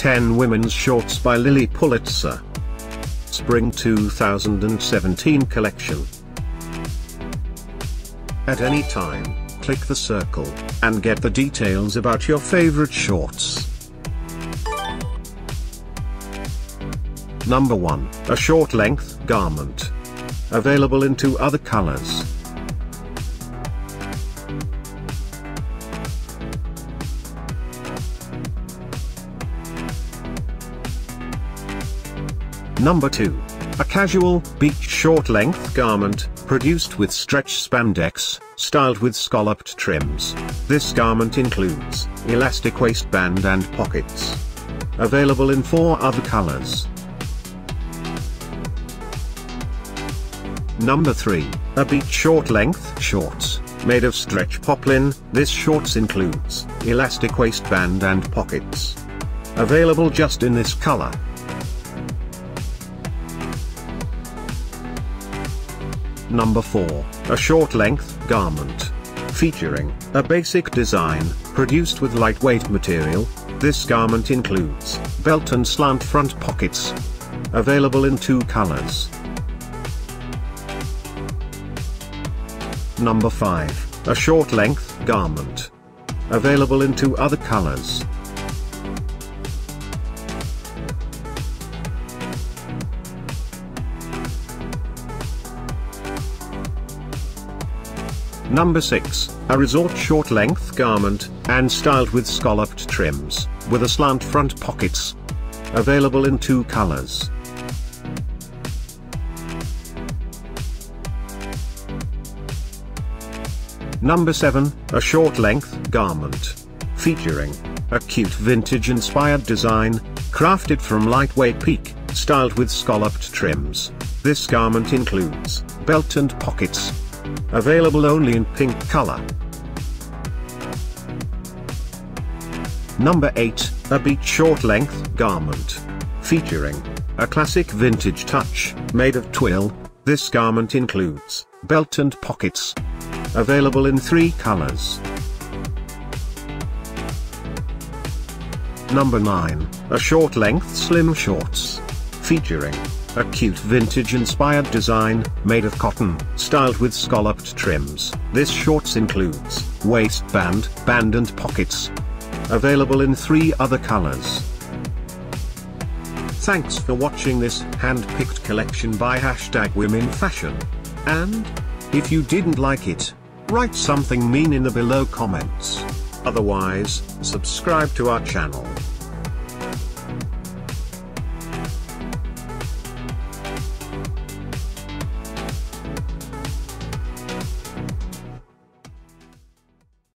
10 Women's Shorts by Lilly Pulitzer. Spring 2017 Collection. At any time, click the circle, and get the details about your favorite shorts. Number 1. A short length garment. Available in 2 other colors. Number 2. A casual, beach short-length garment, produced with stretch spandex, styled with scalloped trims. This garment includes elastic waistband and pockets. Available in 4 other colors. Number 3. A beach short-length shorts, made of stretch poplin. This shorts includes elastic waistband and pockets. Available just in this color. Number 4. A short length garment. Featuring a basic design, produced with lightweight material. This garment includes belt and slant front pockets. Available in 2 colors. Number 5. A short length garment. Available in 2 other colors. Number 6, a resort short-length garment, and styled with scalloped trims, with a slant front pockets. Available in 2 colors. Number 7, a short-length garment. Featuring a cute vintage-inspired design, crafted from lightweight pique, styled with scalloped trims. This garment includes belt and pockets. Available only in pink color. Number 8, a beach short-length garment. Featuring a classic vintage touch, made of twill. This garment includes belt and pockets. Available in 3 colors. Number 9, a short-length slim shorts. Featuring a cute vintage-inspired design, made of cotton, styled with scalloped trims. This shorts includes waistband, band and pockets. Available in 3 other colors. Thanks for watching this hand-picked collection by #WomenFashion. And if you didn't like it, write something mean in the below comments. Otherwise, subscribe to our channel.